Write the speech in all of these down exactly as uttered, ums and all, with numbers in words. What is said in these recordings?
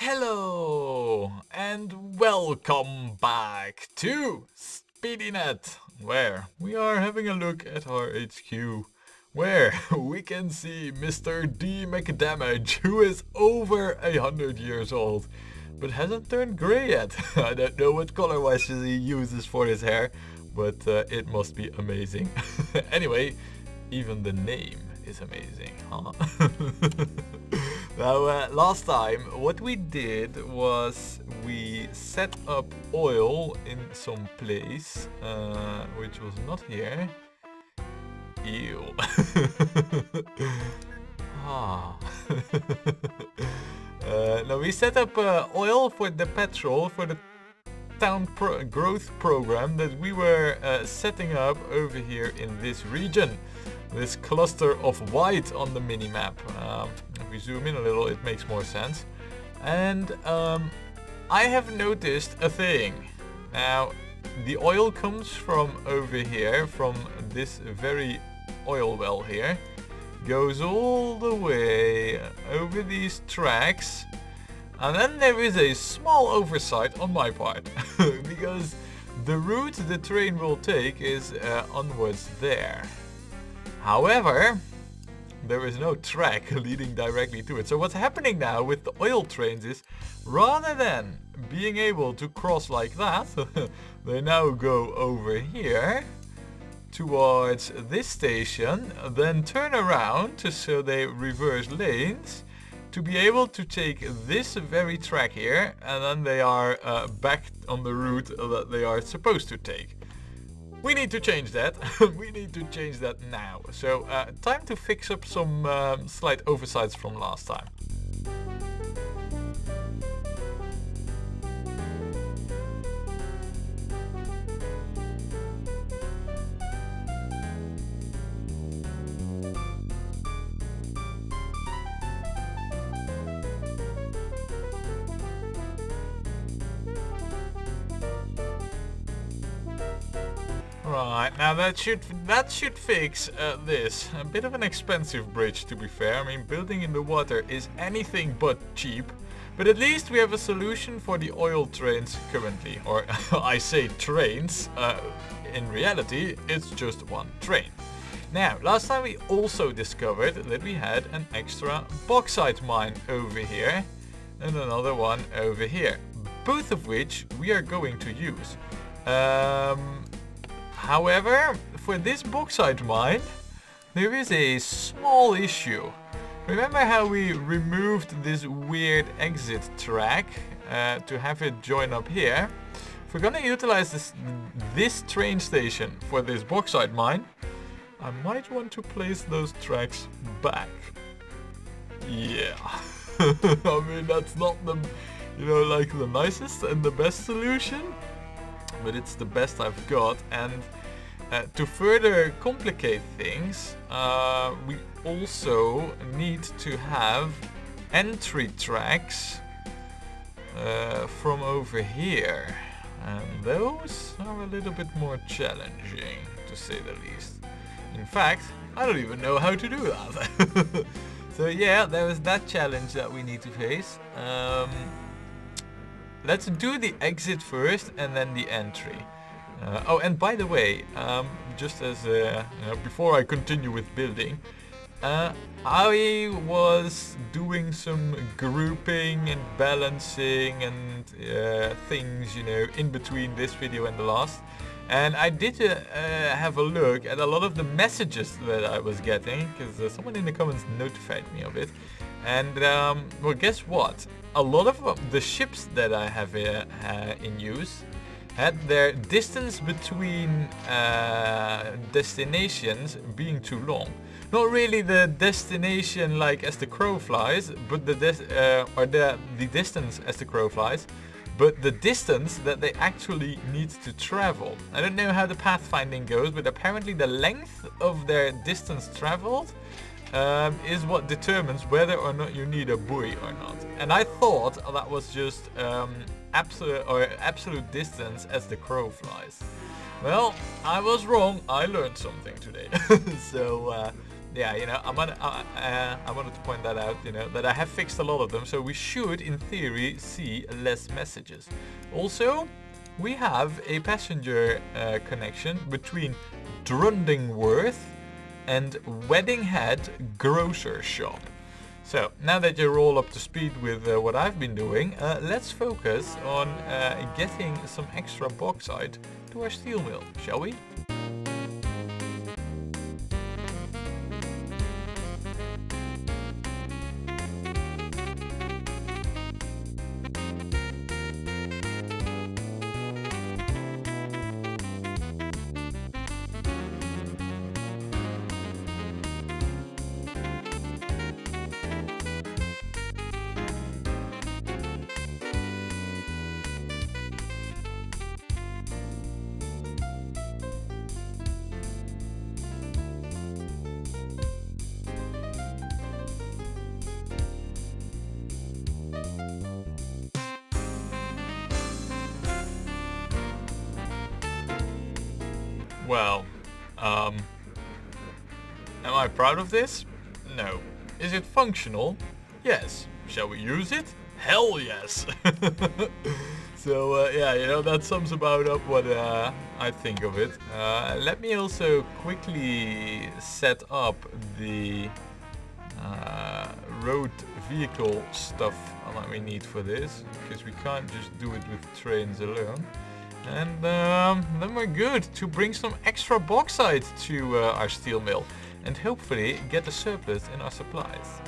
Hello and welcome back to SpeedyNet, where we are having a look at our H Q, where we can see Mister D. McDamage, who is over a hundred years old but hasn't turned grey yet. I don't know what color wash he uses for his hair, but uh, it must be amazing. Anyway, even the name is amazing, huh? Now, uh, last time what we did was we set up oil in some place, uh, which was not here. Ew. ah. uh, now we set up uh, oil for the petrol for the town pro growth program that we were uh, setting up over here in this region. This cluster of white on the minimap. Um, if we zoom in a little, it makes more sense. And um, I have noticed a thing. Now, the oil comes from over here, from this very oil well here. Goes all the way over these tracks. And then there is a small oversight on my part. Because the route the train will take is uh, onwards there. However, there is no track leading directly to it. So what's happening now with the oil trains is, rather than being able to cross like that, they now go over here towards this station, then turn around so they reverse lanes to be able to take this very track here, and then they are uh, back on the route that they are supposed to take. We need to change that. We need to change that now. So uh, time to fix up some uh, slight oversights from last time. Right, now that should that should fix uh, this. A bit of an expensive bridge, to be fair. I mean, building in the water is anything but cheap. But at least we have a solution for the oil trains currently. Or I say trains. Uh, in reality, it's just one train. Now, last time we also discovered that we had an extra bauxite mine over here. And another one over here. Both of which we are going to use. Um... However, for this bauxite mine, there is a small issue. Remember how we removed this weird exit track uh, to have it join up here? If we're gonna utilize this, this train station for this bauxite mine, I might want to place those tracks back. Yeah. I mean, that's not the, you know, like the nicest and the best solution. But it's the best I've got, and uh, to further complicate things, uh, we also need to have entry tracks uh, from over here, and those are a little bit more challenging, to say the least. In fact, I don't even know how to do that. So yeah, there is that challenge that we need to face. Um, Let's do the exit first and then the entry. Uh, oh, and by the way, um, just as uh, you know, before I continue with building, uh, I was doing some grouping and balancing and uh, things, you know, in between this video and the last. And I did uh, uh, have a look at a lot of the messages that I was getting, because uh, someone in the comments notified me of it. And, um, well, guess what? A lot of the ships that I have uh, uh, in use had their distance between uh, destinations being too long. Not really the destination like as the crow flies, but the uh, or the, the distance as the crow flies, but the distance that they actually need to travel. I don't know how the pathfinding goes, but apparently the length of their distance traveled Um, is what determines whether or not you need a buoy or not. And I thought that was just um, absolute, or absolute distance as the crow flies. Well, I was wrong. I learned something today. So uh, Yeah, you know, I wanted, uh, uh, I wanted to point that out, you know, that I have fixed a lot of them, so we should, in theory, see less messages. Also, we have a passenger uh, connection between Drundingworth and Weddinghead Grocer Shop. So, now that you're all up to speed with uh, what I've been doing, uh, let's focus on uh, getting some extra bauxite to our steel mill, shall we? Well, um, am I proud of this? No. Is it functional? Yes. Shall we use it? Hell yes! So, uh, yeah, you know, that sums about up what uh, I think of it. Uh, let me also quickly set up the uh, road vehicle stuff that we need for this, because we can't just do it with trains alone. And um, then we're good to bring some extra bauxite to uh, our steel mill and hopefully get a surplus in our supplies.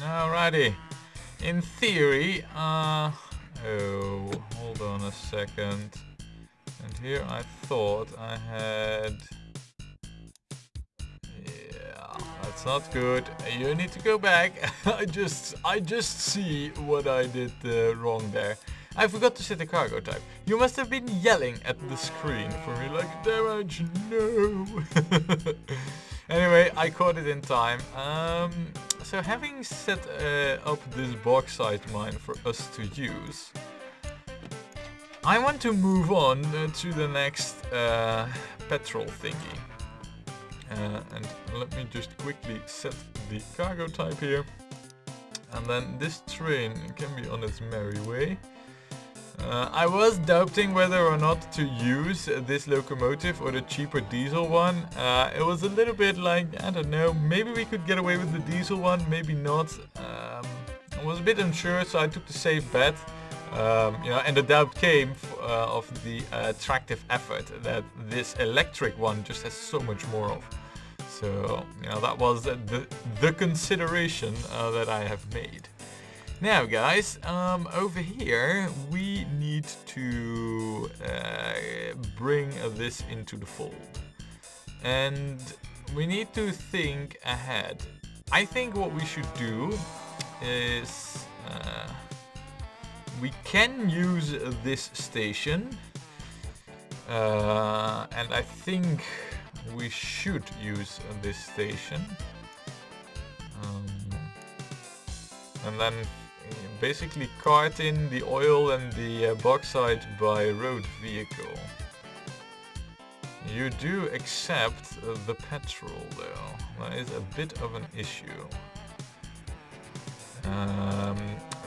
Alrighty, in theory, uh, oh, hold on a second, and here I thought I had, yeah, that's not good, you need to go back. I just, I just see what I did uh, wrong there. I forgot to set the cargo type. You must have been yelling at the screen for me like, damage, no. Anyway, I caught it in time. Um, so having set uh, up this bauxite mine for us to use, I want to move on uh, to the next uh, petrol thingy. Uh, and let me just quickly set the cargo type here. And then this train can be on its merry way. Uh, I was doubting whether or not to use this locomotive or the cheaper diesel one. Uh, it was a little bit like, I don't know, maybe we could get away with the diesel one, maybe not. Um, I was a bit unsure, so I took the safe bet. Um, you know, and the doubt came f uh, of the uh, attractive effort that this electric one just has so much more of. So, you know, that was the, the consideration uh, that I have made. Now guys, um, over here we need to uh, bring this into the fold. And we need to think ahead. I think what we should do is uh, we can use this station. Uh, and I think we should use this station. Um, and then basically cart in the oil and the uh, bauxite by road vehicle. You do accept uh, the petrol though. That is a bit of an issue. Um,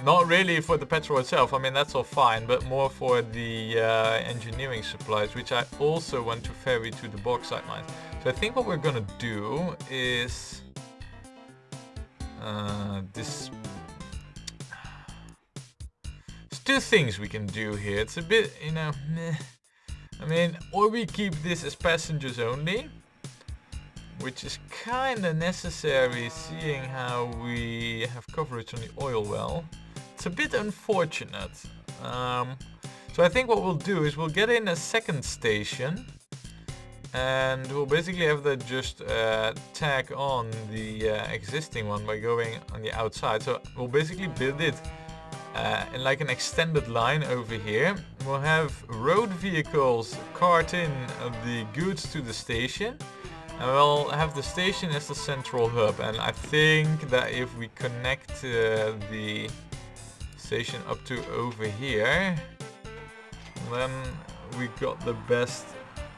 not really for the petrol itself, I mean that's all fine, but more for the uh, engineering supplies, which I also want to ferry to the bauxite mines. So I think what we're gonna do is... Uh, this two things we can do here. It's a bit, you know, meh. I mean, or we keep this as passengers only, which is kind of necessary seeing how we have coverage on the oil well. It's a bit unfortunate. Um, so I think what we'll do is we'll get in a second station, and we'll basically have that just uh, tack on the uh, existing one by going on the outside. So we'll basically build it uh, in like an extended line over here. We'll have road vehicles cart in the goods to the station, and we'll have the station as the central hub. And I think that if we connect uh, the station up to over here, then we got the best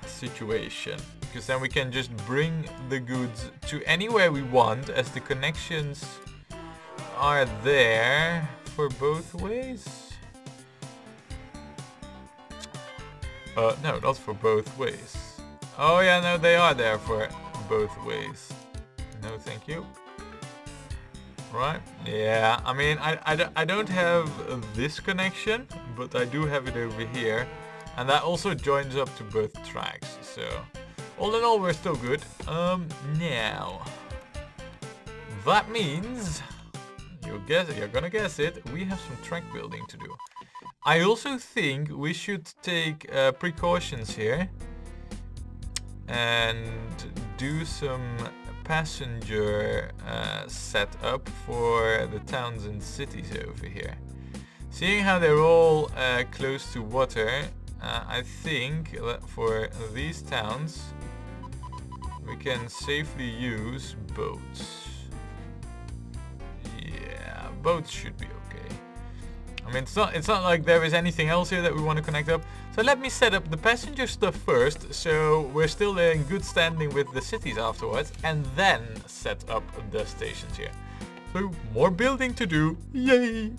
situation, because then we can just bring the goods to anywhere we want, as the connections are there for both ways. Uh, no, not for both ways. Oh yeah, no, they are there for both ways. No, thank you. Right? Yeah, I mean, I, I, I don't have this connection, but I do have it over here. And that also joins up to both tracks, so all in all we're still good. Um, now that means you'll guess it, you're gonna guess it, we have some track building to do. I also think we should take uh, precautions here and do some passenger uh, setup for the towns and cities over here. Seeing how they're all uh, close to water, Uh, I think that for these towns we can safely use boats. Yeah, boats should be okay. I mean, it's not, it's not like there is anything else here that we want to connect up. So let me set up the passenger stuff first, so we're still in good standing with the cities afterwards, and then set up the stations here. So more building to do, yay!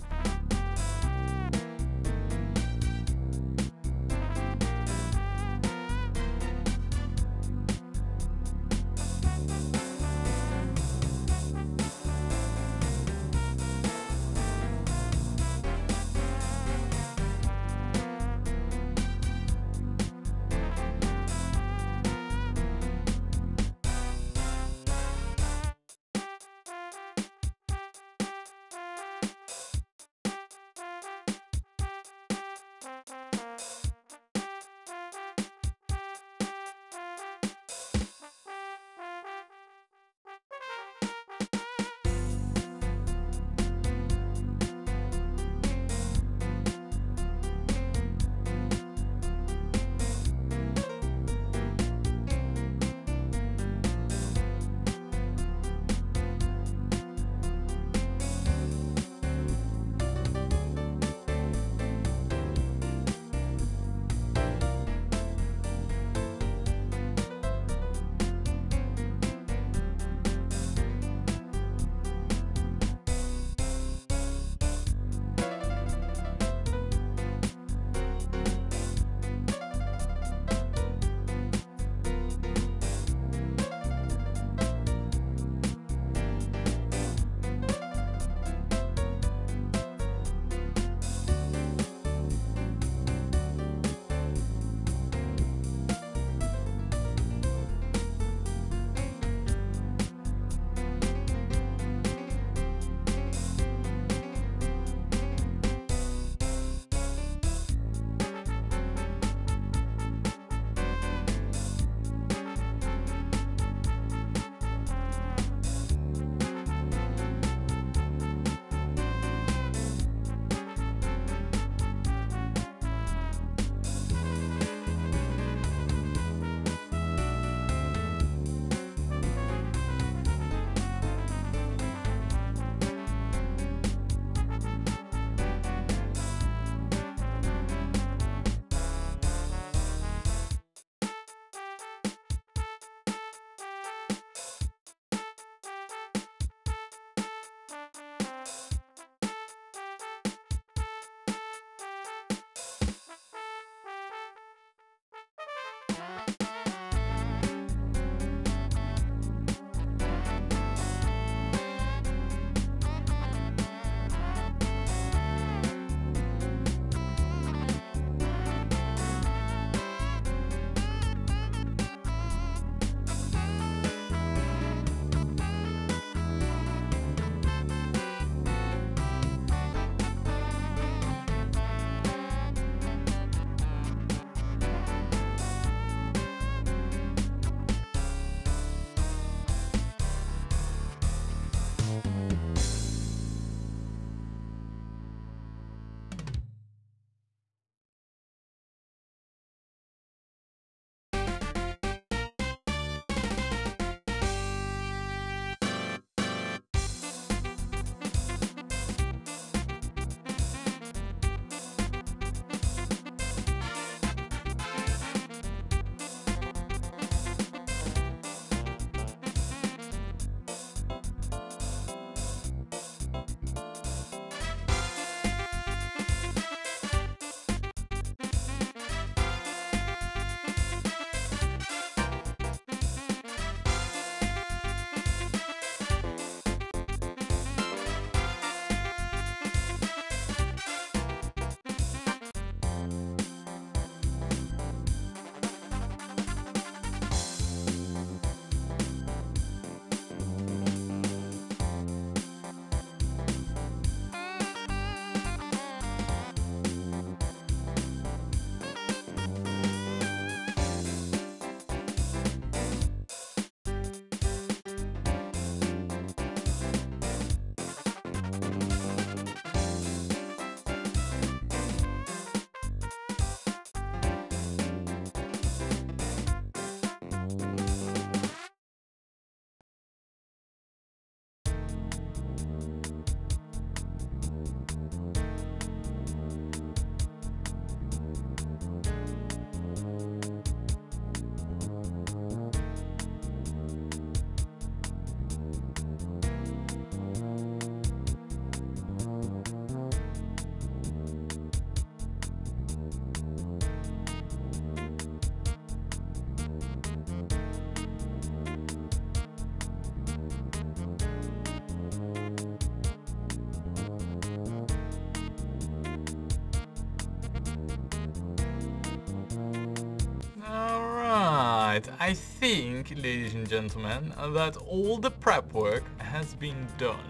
Alright, I think, ladies and gentlemen, that all the prep work has been done.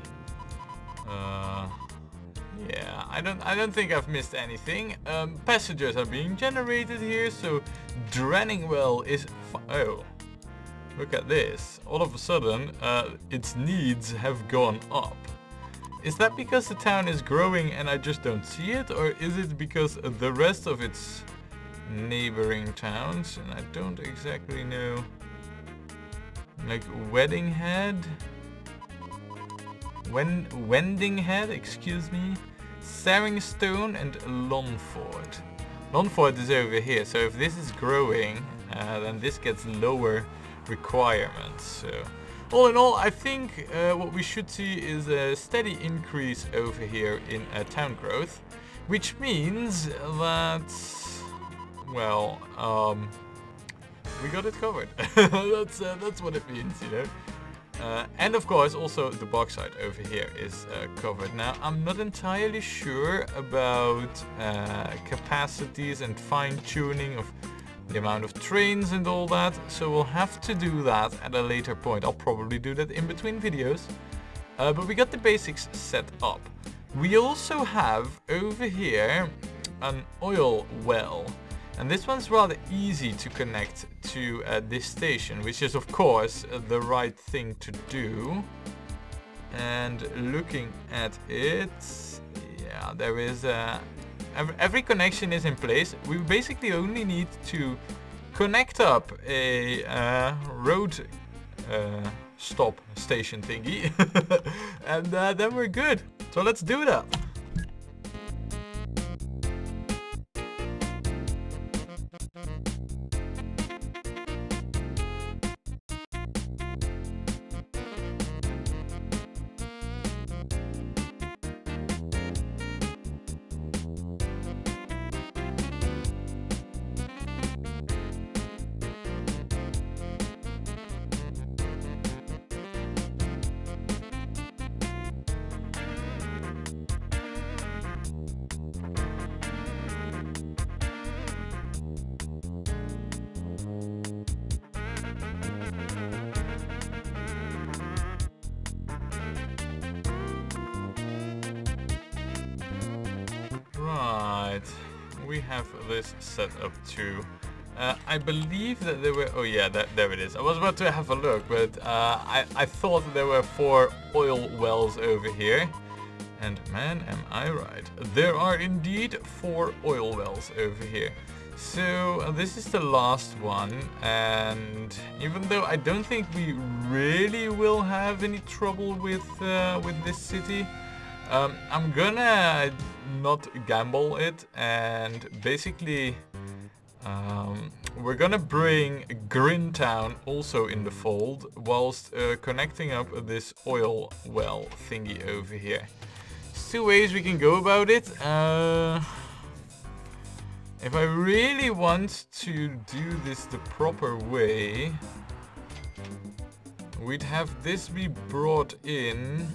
Uh, yeah, I don't, I don't think I've missed anything. Um, passengers are being generated here, so Dranningwell is... F oh, look at this. All of a sudden, uh, its needs have gone up. Is that because the town is growing and I just don't see it? Or is it because the rest of its neighboring towns, and I don't exactly know, like Weddinghead, Wen Wendinghead, excuse me, Saringstone and Longford. Longford is over here, so if this is growing, uh, then this gets lower requirements. So all in all, I think uh, what we should see is a steady increase over here in uh, town growth, which means that, well, um, we got it covered. that's uh, that's what it means, you know. Uh, and of course, also the bauxite over here is uh, covered. Now, I'm not entirely sure about uh, capacities and fine-tuning of the amount of trains and all that. So we'll have to do that at a later point. I'll probably do that in between videos. Uh, but we got the basics set up. We also have over here an oil well. And this one's rather easy to connect to uh, this station, which is of course uh, the right thing to do. And looking at it, yeah, there is uh, every, every connection is in place. We basically only need to connect up a uh, road uh, stop station thingy, and uh, then we're good. So let's do that. We have this set up too. Uh, I believe that there were... Oh yeah, that, there it is. I was about to have a look, but uh, I, I thought there were four oil wells over here. And man, am I right. There are indeed four oil wells over here. So uh, this is the last one. And even though I don't think we really will have any trouble with, uh, with this city, Um, I'm gonna not gamble it, and basically um, we're gonna bring Grintown also in the fold whilst uh, connecting up this oil well thingy over here. There's two ways we can go about it. Uh, if I really want to do this the proper way, we'd have this be brought in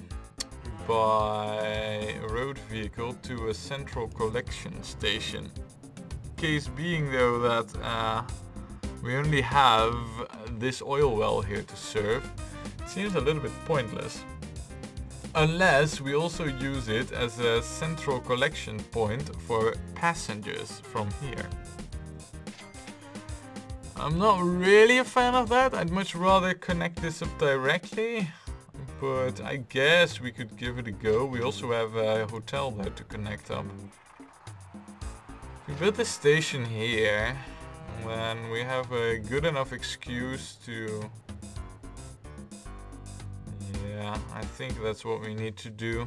by road vehicle to a central collection station. Case being though that uh, we only have this oil well here to serve, it seems a little bit pointless. Unless we also use it as a central collection point for passengers from here. I'm not really a fan of that. I'd much rather connect this up directly. But I guess we could give it a go. We also have a hotel there to connect up. We built a station here, and then we have a good enough excuse to... Yeah, I think that's what we need to do.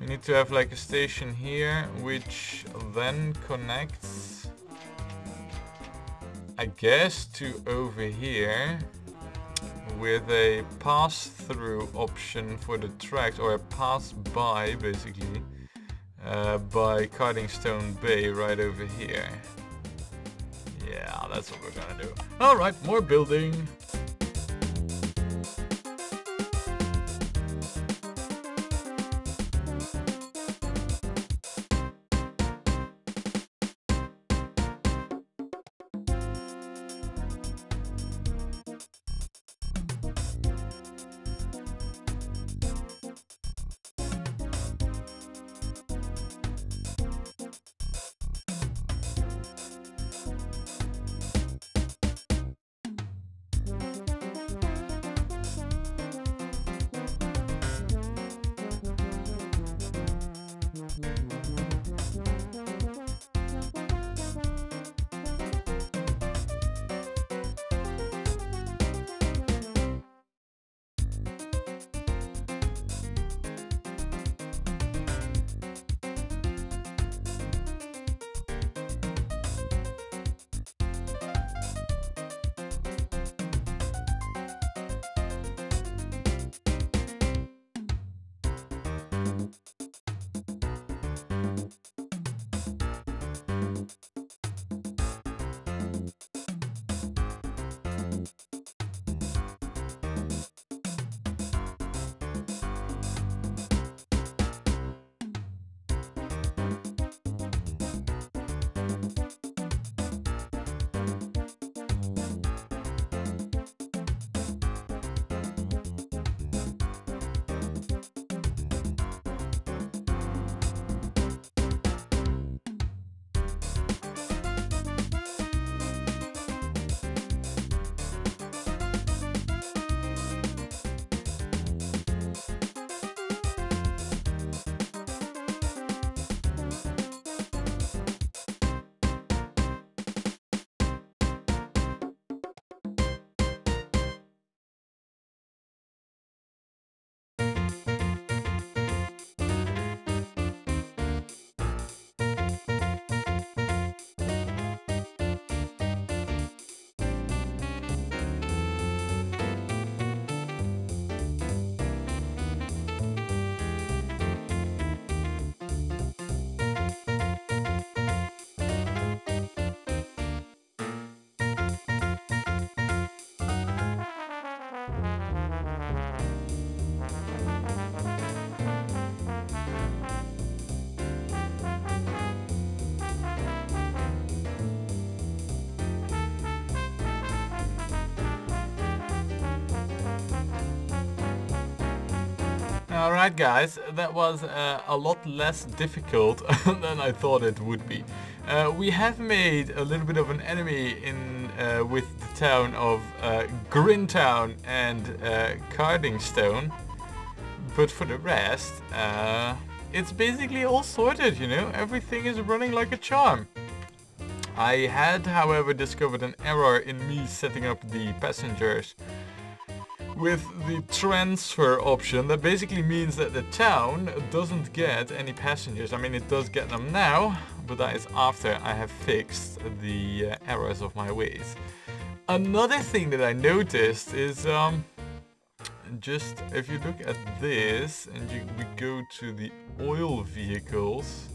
We need to have like a station here, which then connects, I guess, to over here, with a pass-through option for the tracks, or a pass-by, basically, uh, by Cardingstone Bay right over here. Yeah, that's what we're gonna do. Alright, more building! Alright guys, that was uh, a lot less difficult than I thought it would be. Uh, we have made a little bit of an enemy in uh, with the town of uh, Grintown and uh, Cardingstone, but for the rest, uh, it's basically all sorted, you know, everything is running like a charm. I had, however, discovered an error in me setting up the passengers with the transfer option. That basically means that the town doesn't get any passengers. I mean, it does get them now, but that is after I have fixed the uh, errors of my ways. Another thing that I noticed is, um, just if you look at this and you, we go to the oil vehicles,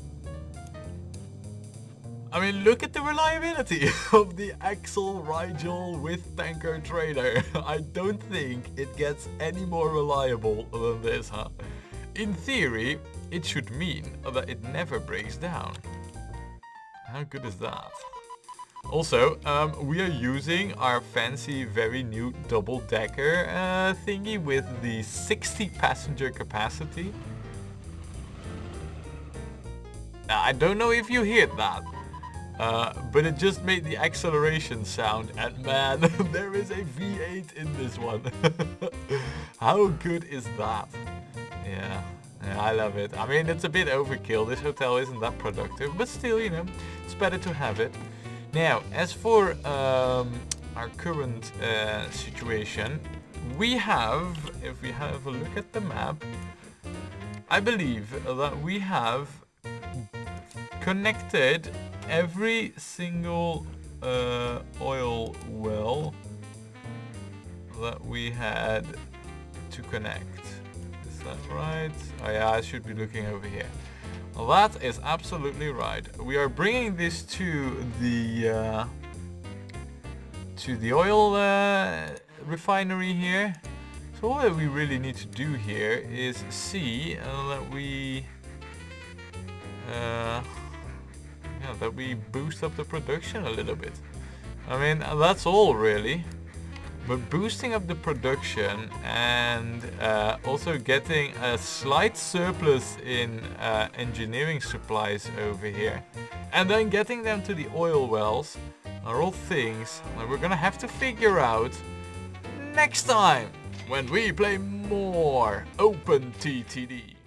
I mean, look at the reliability of the Axel Rigel with tanker trailer. I don't think it gets any more reliable than this, huh? In theory, it should mean that it never breaks down. How good is that? Also, um, we are using our fancy, very new double-decker uh, thingy with the sixty passenger capacity. Now, I don't know if you heard that. Uh, but it just made the acceleration sound, and man, there is a V eight in this one. How good is that? Yeah, yeah, I love it. I mean, it's a bit overkill. This hotel isn't that productive, but still, you know, it's better to have it. Now, as for um, our current uh, situation, we have, if we have a look at the map, I believe that we have connected every single uh, oil well that we had to connect. Is that right? Oh yeah, I should be looking over here. That is absolutely right. We are bringing this to the uh, to the oil uh, refinery here. So all that we really need to do here is see uh, that we uh, Yeah, that we boost up the production a little bit. I mean, that's all really. But boosting up the production and uh, also getting a slight surplus in uh, engineering supplies over here, and then getting them to the oil wells are all things that we're gonna have to figure out next time when we play more OpenTTD.